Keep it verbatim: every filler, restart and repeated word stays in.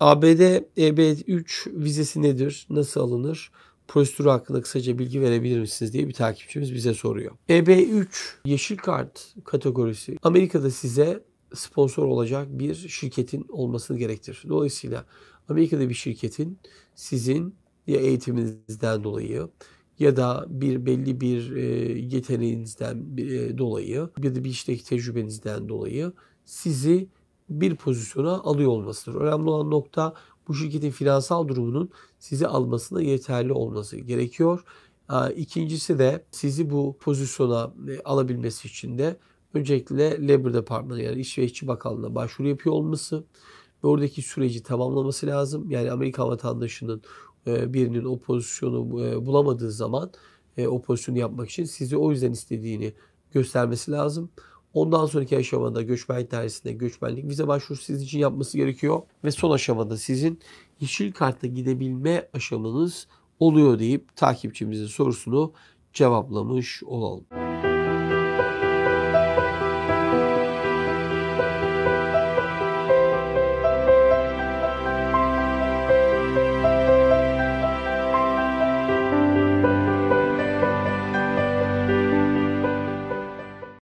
A B D E B üç vizesi nedir? Nasıl alınır? Prosedürü hakkında kısaca bilgi verebilir misiniz diye bir takipçimiz bize soruyor. E B üç yeşil kart kategorisi Amerika'da size sponsor olacak bir şirketin olmasını gerektirir. Dolayısıyla Amerika'da bir şirketin sizin ya eğitiminizden dolayı ya da bir belli bir yeteneğinizden dolayı ya da bir işteki tecrübenizden dolayı sizi bir pozisyona alıyor olmasıdır. Önemli olan nokta bu şirketin finansal durumunun sizi almasına yeterli olması gerekiyor. İkincisi de sizi bu pozisyona alabilmesi için de öncelikle Labor Department'a yani İş ve İşçi Bakanlığı'na başvuru yapıyor olması ve oradaki süreci tamamlaması lazım. Yani Amerika vatandaşının birinin o pozisyonu bulamadığı zaman o pozisyonu yapmak için sizi o yüzden istediğini göstermesi lazım. Ondan sonraki aşamada göçmenlik dairesinde göçmenlik vize başvurusu sizin için yapması gerekiyor. Ve son aşamada sizin yeşil kartla gidebilme aşamanız oluyor deyip takipçimizin sorusunu cevaplamış olalım.